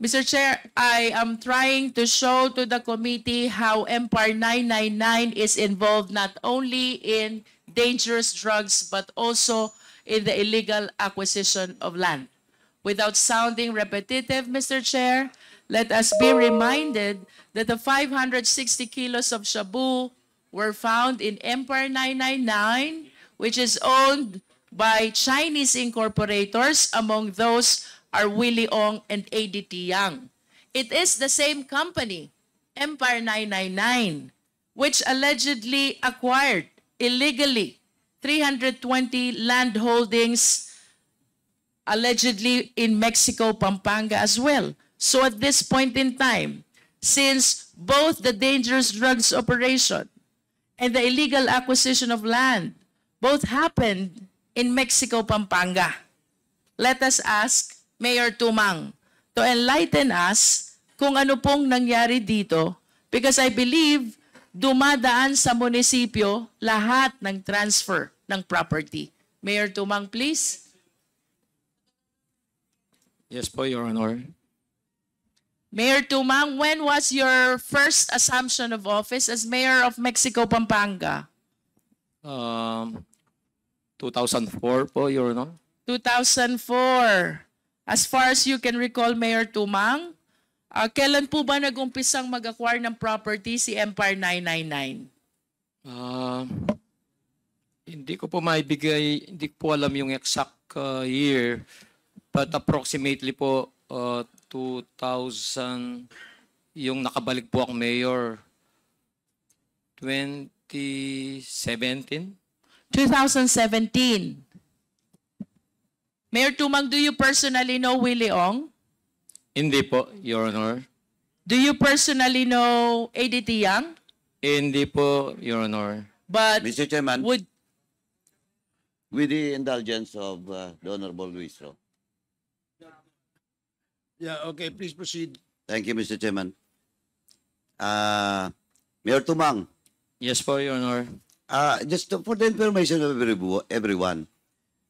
Mr. Chair, I am trying to show to the committee how Empire 999 is involved not only in dangerous drugs but also in the illegal acquisition of land. Without sounding repetitive, Mr. Chair, let us be reminded that the 560 kilos of shabu were found in Empire 999, which is owned by Chinese incorporators. Among those are Willie Ong and Aedy Yang. It is the same company, Empire 999, which allegedly acquired illegally 320 land holdings, allegedly in Mexico, Pampanga as well. So at this point in time, since both the dangerous drugs operation and the illegal acquisition of land both happened in Mexico, Pampanga, let us ask Mayor Tumang to enlighten us kung ano pong nangyari dito, because I believe dumadaan sa munisipyo lahat ng transfer ng property. Mayor Tumang, please. Yes po, Your Honor. Mayor Tumang, when was your first assumption of office as Mayor of Mexico, Pampanga? 2004 po, Your Honor. 2004. As far as you can recall, Mayor Tumang, kailan po ba nag-umpisang mag-acquire ng property si Empire 999? Hindi ko po maibigay, hindi ko po alam yung exact year, but approximately po 2000 yung nakabalik po akong mayor, 2017. 2017. Mayor Tumang, do you personally know Willie Ong? Hindi po, Your Honor. Do you personally know Aedy Yang? Hindi po, Your Honor. But Mr. Chairman, with the indulgence of the Honorable Luistro. Yeah, okay. Please proceed. Thank you, Mr. Chairman. Mayor Tumang. Yes, for Your Honor. Just for the information of everyone,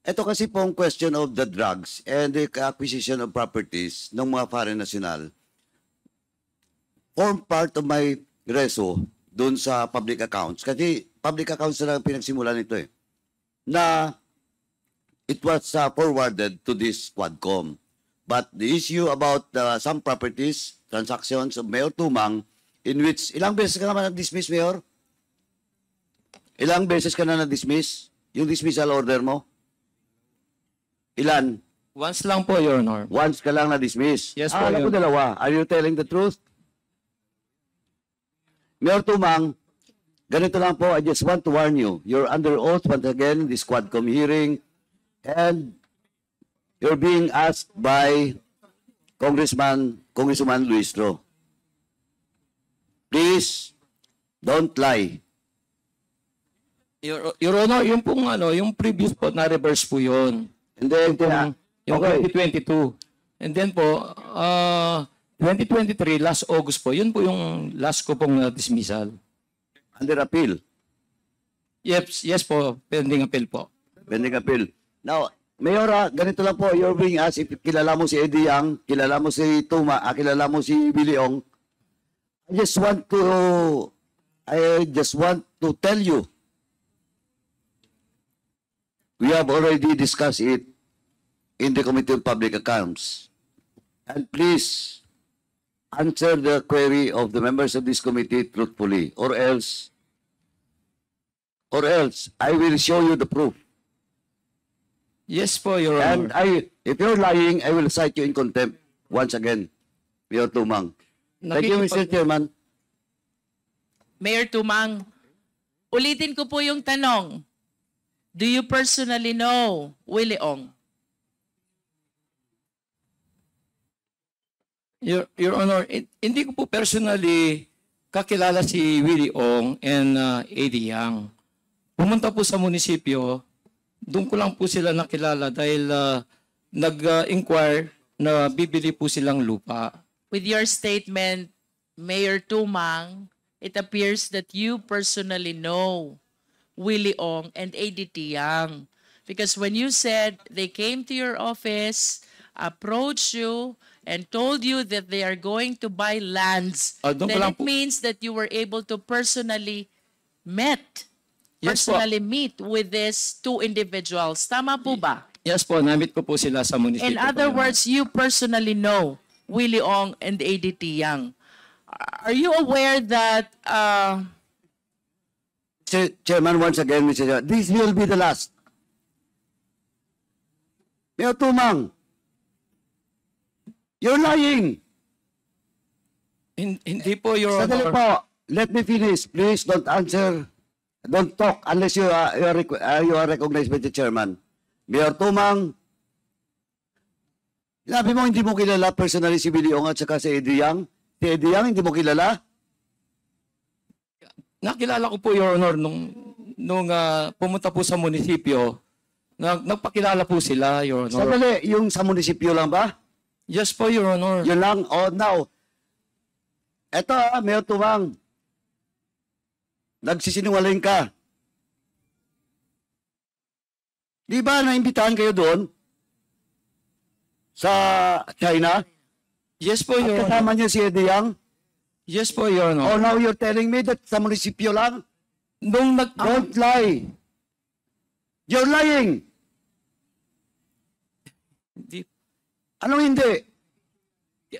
ito kasi pong question of the drugs and the acquisition of properties ng mga foreign national form part of my reso doon sa public accounts. Kasi public accounts na lang pinagsimulan nito eh. Na it was forwarded to this Quadcom. But the issue about some properties, transactions of Mayor Tumang, in which, ilang beses ka naman na-dismiss, Mayor? Ilang beses ka na na-dismiss? Yung dismissal order mo? Ilan? Once lang po, Your Honor. Once ka lang na-dismiss? Yes, po, Your Honor. Alam ko dalawa. Are you telling the truth? Mayor Tumang, ganito lang po, I just want to warn you. You're under oath once again, this Quadcom hearing, and you're being asked by Congressman Luistro. Please, don't lie. Your Honor, yung pong ano, yung previous po, na-reverse po yun. And then, yung okay. 2022. And then po, 2023, last August po, yun po yung last ko pong dismissal. Under appeal? Yes, yes po, pending appeal po. Pending appeal. Now, Mayora, ganito lang po, you're being asked if kilala mo si Aedy Yang, kilala mo si Tuma, kilala mo si Willie Ong. I just want to tell you, we have already discussed it in the Committee on Public Accounts. And please answer the query of the members of this committee truthfully, or else I will show you the proof. Yes po, Your Honor. And if you're lying, I will cite you in contempt once again, Mayor Tumang. Thank you, Mr. Chairman. Mayor Tumang, ulitin ko po yung tanong. Do you personally know Willie Ong? Your Honor, hindi ko po personally kakilala si Willie Ong and Aedy Yang. Pumunta po sa munisipyo. Doon ko lang po sila nakilala dahil nag-inquire na bibili po silang lupa. With your statement, Mayor Tumang, it appears that you personally know Willie Ong and Aedy Yang. Because when you said they came to your office, approached you, and told you that they are going to buy lands, then it means that you were able to personally meet with these two individuals. Tama po ba? Yes po, namit ko po sila sa munisipyo. In other words, you personally know Willie Ong and Aedy Yang. Are you aware that... Chairman, once again, Mr. Chairman, this will be the last. Mayor Tumang, you're lying. Hindi po, Your Honor. Po, let me finish. Please don't answer. Don't talk unless you are recognized by the chairman. Mayor Tumang, sinabi mo hindi mo kilala personally si Willie Ong at saka si Aedy Yang. Si Aedy Yang hindi mo kilala? Nakilala ko po, Your Honor, nung pumunta po sa munisipyo, nagpakilala po sila, Your Honor. Sadali, yung sa munisipyo lang ba? Yes po, Your Honor. Yun lang. Oh, now, eto Mayor Tumang, nagsisinungaling ka. Di ba naimbitahan kayo doon sa China? Yes po, Your Honor. At kasama niyo si Aedy Yang? Yes po, Your Honor. Oh, now you're telling me that sa munisipyo lang? Don't lie. You're lying. Hindi. Anong hindi?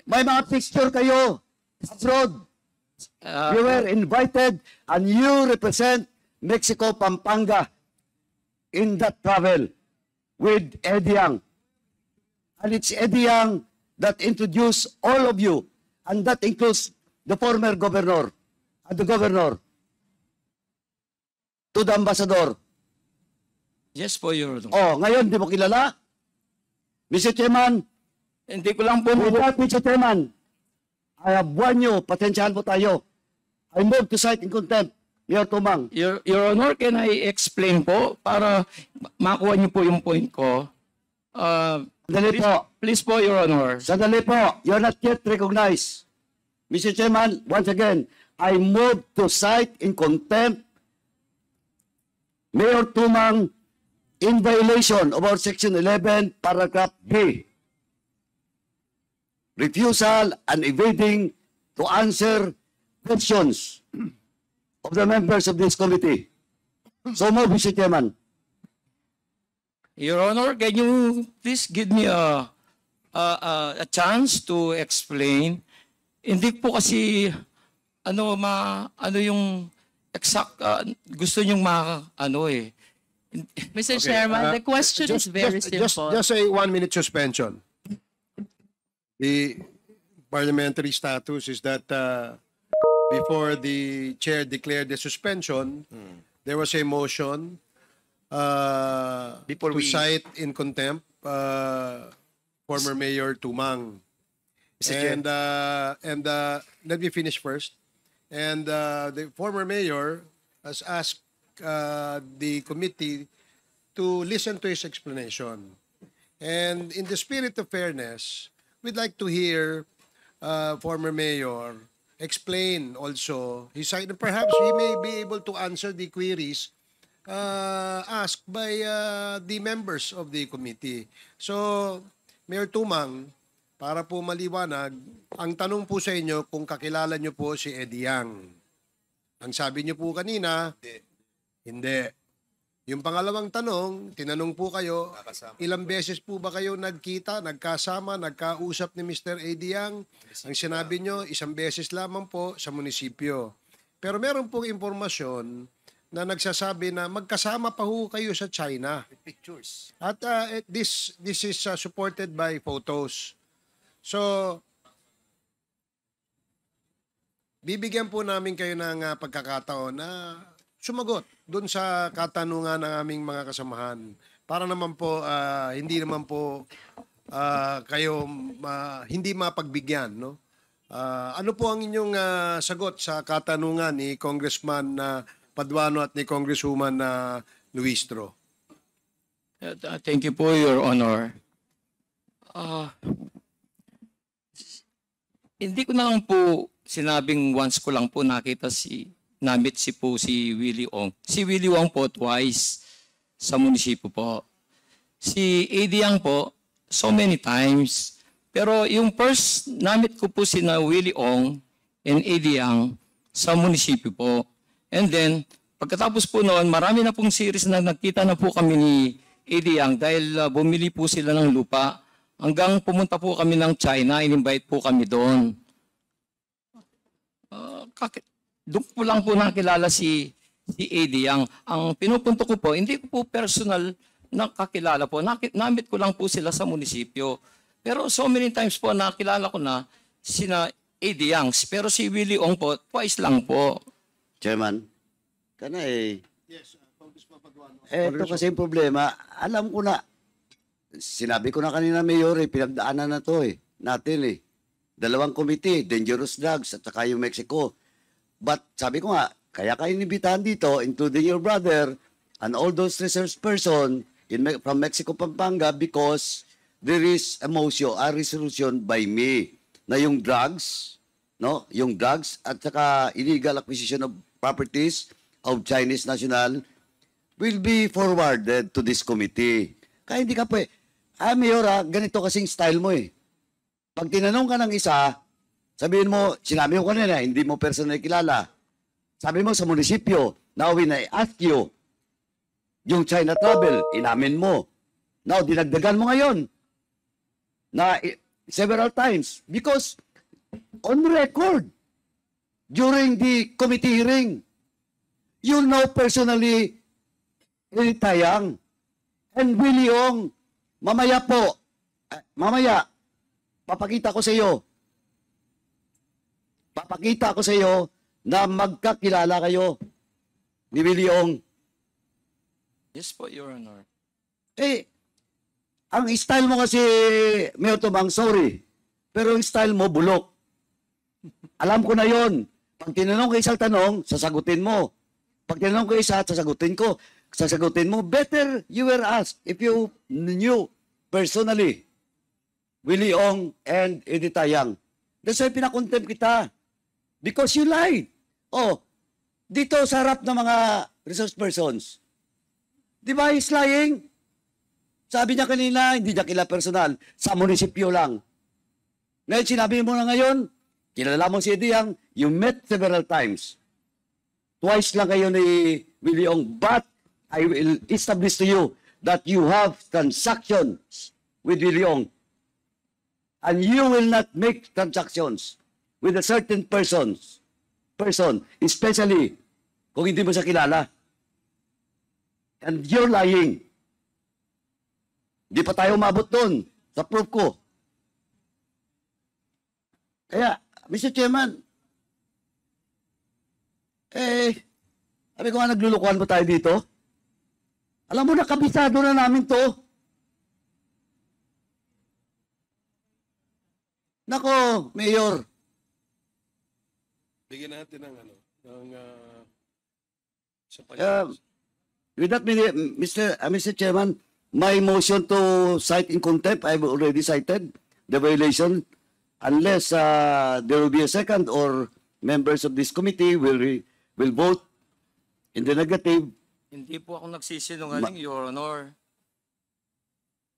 May mga picture kayo abroad. You were invited and you represent Mexico, Pampanga in that travel with Aedy Yang. And it's Aedy Yang that introduced all of you. And that includes the former governor and the governor to the ambassador. Yes po, Your Honor. Oh, ngayon, di mo kilala? Mr. Chairman, hindi ko lang po. Without Mr. Chairman, I have warned you. Patensyahan po tayo. I move to cite in contempt, Mayor Tumang. Your Honor, can I explain po para makuha niyo po yung point ko? Sandali po. Please po, Your Honor. Sandali po. You're not yet recognized. Mr. Chairman, once again, I move to cite in contempt, Mayor Tumang, in violation of our Section 11, Paragraph B. Refusal and evading to answer questions of the members of this committee. So move, Mr. Chairman. Your Honor, can you please give me a chance to explain? Hindi po kasi ano yung exact gusto niyong Mr. Chairman, the question is very simple. Just a 1-minute suspension. The parliamentary status is that before the chair declared the suspension, there was a motion to cite in contempt former Mayor Tumang. And let me finish first. And the former mayor has asked the committee to listen to his explanation. And in the spirit of fairness, we'd like to hear former mayor explain also his side, and perhaps he may be able to answer the queries asked by the members of the committee. So, Mayor Tumang, para po maliwanag, ang tanong po sa inyo kung kakilala nyo po si Aedy Yang. Ang sabi nyo po kanina, hindi. Yung pangalawang tanong, tinanong po kayo, ilang beses po ba kayo nagkita, nagkasama, nagkausap ni Mr. Aedy Yang? Ang sinabi nyo, isang beses lamang po sa munisipyo. Pero meron pong impormasyon na nagsasabi na magkasama pa ho kayo sa China. At this is supported by photos. So, bibigyan po namin kayo ng pagkakataon na sumagot doon sa katanungan ng aming mga kasamahan para naman po hindi naman po kayo hindi mapagbigyan, no? Ano po ang inyong sagot sa katanungan ni Congressman Paduano at ni Congresswoman Luistro? Thank you po, Your Honor. Hindi ko na lang po sinabing once ko lang po nakita si Willie Ong. Si Willie Ong po twice sa munisipyo po. Si Aedy Yang po so many times. Pero yung first, namit ko po si Willie Ong and Aedy Yang sa munisipyo po. And then, pagkatapos po noon, marami na pong series na nakita na po kami ni Aedy Yang dahil bumili po sila ng lupa. Hanggang pumunta po kami ng China, in-invite po kami doon. Doon po lang po nakilala si Aedy Yang. Ang pinupunto ko po, hindi ko po personal nakakilala po. Namit ko lang po sila sa munisipyo. Pero so many times po nakilala ko na sina Aedy Yang. Pero si Willie Ong po, twice lang po. Chairman, can I? Yes, eto kasi yung problema, alam ko na, sinabi ko na kanina Mayor, pinagdaanan na to natin. Dalawang committee, Dangerous Drugs at saka yung Mexico. But sabi ko nga, kaya kayo inibitahan dito, including your brother and all those research person from Mexico, Pampanga, because there is a motion, a resolution by me na yung drugs, no, yung drugs at saka illegal acquisition of properties of Chinese national will be forwarded to this committee. Kaya hindi ka po Mayor, ganito kasing style mo Pag tinanong ka ng isa, sabihin mo, sinabi ko kanina, hindi mo personal kilala. Sabi mo sa munisipyo, now when I ask you, yung China travel, inamin mo. Now, dinagdagan mo ngayon na several times because on record, during the committee hearing, you know personally Aedy Yang and Willie Ong. Mamaya po, papakita ko sa iyo. Papakita ko sa iyo na magkakilala kayo ni Willie Ong. Yes po, Your Honor. Ang style mo kasi, Mayor Tumang, sorry, pero yung style mo, bulok. Alam ko na yon. Pag tinanong ko isang tanong, sasagutin mo. Pag tinanong ko isa, sasagutin ko. Sasagutin mo, better you were asked if you knew personally Willie Ong and Aedy Yang. That's why pinakontempt kita. Because you lied. Oh, dito sa harap ng mga resource persons, di ba he's lying? Sabi niya kanina, hindi niya kilala personal. Sa munisipyo lang. Ngayon, sinabi mo na ngayon, kilala mo si Aedy Yang, you met several times. Twice lang kayo ni Willie Ong. But I will establish to you that you have transactions with Willie Ong. And you will not make transactions with a certain person, especially kung hindi mo siya kilala. And you're lying. Hindi pa tayo umabot doon sa proof ko. Kaya, Mr. Chairman, sabi ko nga naglulukuhan po tayo dito. Alam mo, nakabisado na namin to. Nako, Mayor. Bigyan natin ng ano, ng sa pag-alas. With that, Mr. Chairman, my motion to cite in contempt, I've already cited the violation unless there will be a second or members of this committee will vote in the negative. Hindi po ako nagsisinungaling, Your Honor.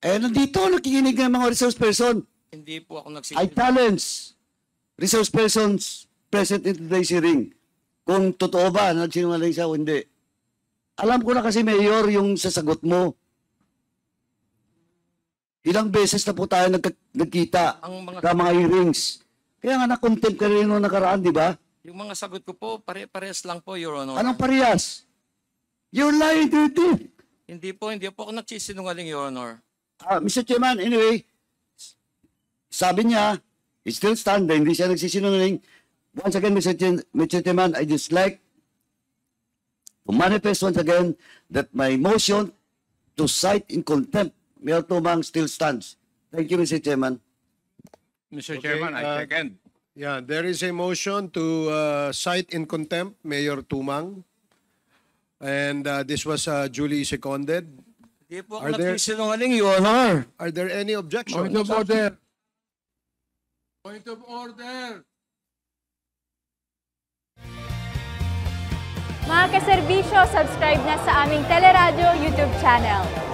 Nandito, nakikinig ng mga resource person. Hindi po ako nagsisinungaling. I challenge resource persons present in today's hearing kung totoo ba nagsinungaling siya o hindi. Alam ko na kasi, Mayor, yung sasagot mo. Ilang beses na po tayo nagkita sa mga hearings. Kaya nga na-contempt ka rin noong nakaraan, di ba? Yung mga sagot ko po, pare-parehas lang po, Your Honor. Anong parehas? You're lying to you. Hindi po ako nagsisinungaling, Your Honor. Mr. Chairman, anyway, sabi niya, it's still standing, hindi siya nagsisinungaling. Once again, Mr. Chairman, I just like to manifest once again that my motion to cite in contempt Mayor Tumang still stands. Thank you, Mr. Chairman. Mr. Chairman, I second. Yeah, there is a motion to cite in contempt Mayor Tumang, and this was duly seconded. Are there? Your Honor. Are there any objections? Point of order. Point of order. Mga kaserbisyo, subscribe na sa aming Teleradyo YouTube channel.